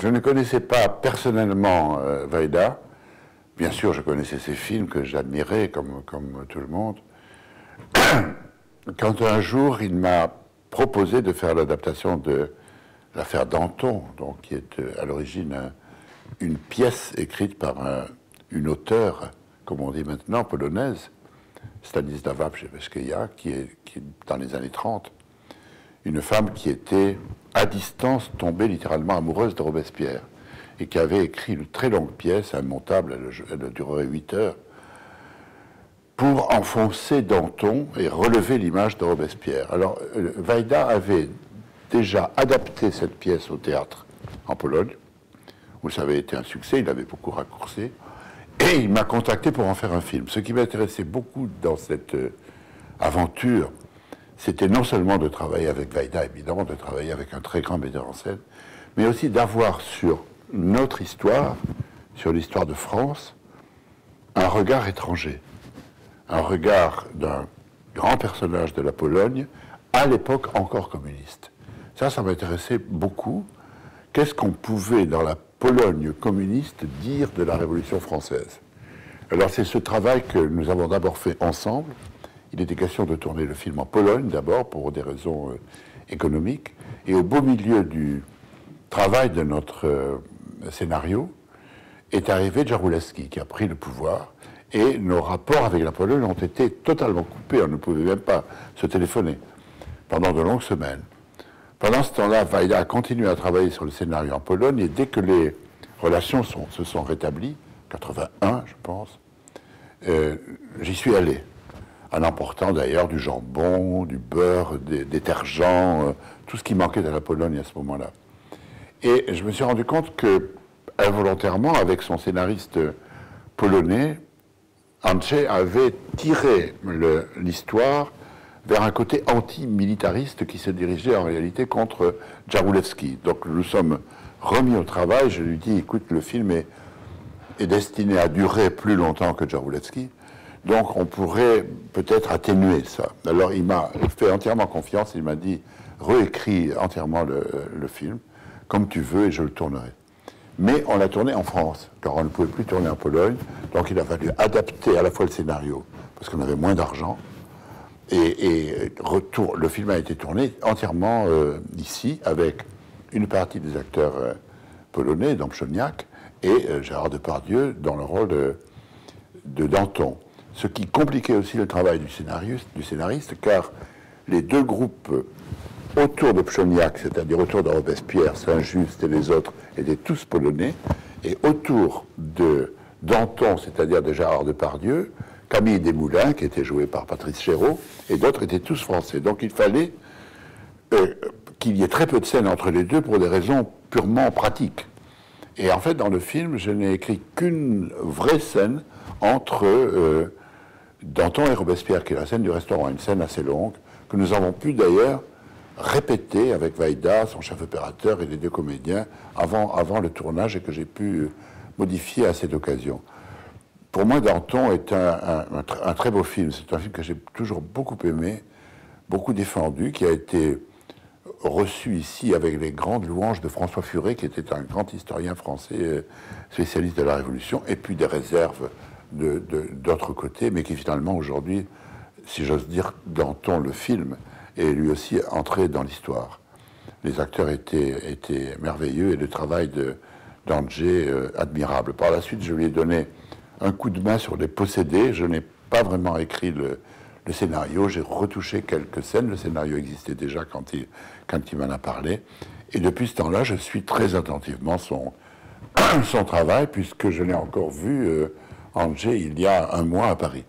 Je ne connaissais pas personnellement Wajda. Bien sûr, je connaissais ses films que j'admirais comme tout le monde. Quand un jour, il m'a proposé de faire l'adaptation de l'affaire Danton, donc, qui est à l'origine une pièce écrite par une auteure, comme on dit maintenant, polonaise, Stanisława Przybyszewska, qui est dans les années 30, une femme qui était à distance tombée littéralement amoureuse de Robespierre et qui avait écrit une très longue pièce, immontable, elle durerait 8 heures, pour enfoncer Danton et relever l'image de Robespierre. Alors, Wajda avait déjà adapté cette pièce au théâtre en Pologne, où ça avait été un succès, il avait beaucoup raccourci, et il m'a contacté pour en faire un film. Ce qui m'intéressait beaucoup dans cette aventure, c'était non seulement de travailler avec Wajda, évidemment, de travailler avec un très grand metteur en scène, mais aussi d'avoir sur notre histoire, sur l'histoire de France, un regard étranger, un regard d'un grand personnage de la Pologne, à l'époque encore communiste. Ça m'intéressait beaucoup. Qu'est-ce qu'on pouvait, dans la Pologne communiste, dire de la Révolution française? Alors c'est ce travail que nous avons d'abord fait ensemble. Il était question de tourner le film en Pologne, d'abord, pour des raisons économiques. Et au beau milieu du travail de notre scénario, est arrivé Jaruzelski, qui a pris le pouvoir. Et nos rapports avec la Pologne ont été totalement coupés. On ne pouvait même pas se téléphoner pendant de longues semaines. Pendant ce temps-là, Wajda a continué à travailler sur le scénario en Pologne. Et dès que les relations se sont rétablies, 81, je pense, j'y suis allé, en emportant d'ailleurs du jambon, du beurre, des détergents, tout ce qui manquait à la Pologne à ce moment-là. Et je me suis rendu compte que, involontairement, avec son scénariste polonais, Andrzej avait tiré l'histoire vers un côté anti-militariste qui se dirigeait en réalité contre Jaruzelski. Donc nous sommes remis au travail, je lui dis, écoute, le film est destiné à durer plus longtemps que Jaruzelski. Donc on pourrait peut-être atténuer ça. Alors il m'a fait entièrement confiance, il m'a dit « réécris entièrement le film, comme tu veux et je le tournerai ». Mais on l'a tourné en France, car on ne pouvait plus tourner en Pologne, donc il a fallu adapter à la fois le scénario, parce qu'on avait moins d'argent, le film a été tourné entièrement ici, avec une partie des acteurs polonais, dans Pszoniak, et Gérard Depardieu dans le rôle de Danton. Ce qui compliquait aussi le travail du scénariste, car les deux groupes autour de Pszoniak, c'est-à-dire autour de Robespierre, Saint-Just et les autres, étaient tous polonais, et autour de Danton, c'est-à-dire de Gérard Depardieu, Camille Desmoulins, qui était joué par Patrice Chérault, et d'autres étaient tous français. Donc il fallait qu'il y ait très peu de scènes entre les deux pour des raisons purement pratiques. Et en fait, dans le film, je n'ai écrit qu'une vraie scène entre Danton et Robespierre, qui est la scène du restaurant, une scène assez longue, que nous avons pu d'ailleurs répéter avec Wajda, son chef opérateur et les deux comédiens avant le tournage et que j'ai pu modifier à cette occasion. Pour moi, Danton est un très beau film. C'est un film que j'ai toujours beaucoup aimé, beaucoup défendu, qui a été reçu ici avec les grandes louanges de François Furet, qui était un grand historien français spécialiste de la Révolution, et puis des réserves d'autre côté, mais qui finalement aujourd'hui, si j'ose dire, Danton le film, est lui aussi entré dans l'histoire. Les acteurs étaient merveilleux et le travail d'Andrzej admirable. Par la suite, je lui ai donné un coup de main sur les possédés. Je n'ai pas vraiment écrit le scénario, j'ai retouché quelques scènes. Le scénario existait déjà quand il m'en a parlé. Et depuis ce temps-là, je suis très attentivement son travail, puisque je l'ai encore vu Andrzej il y a un mois à Paris.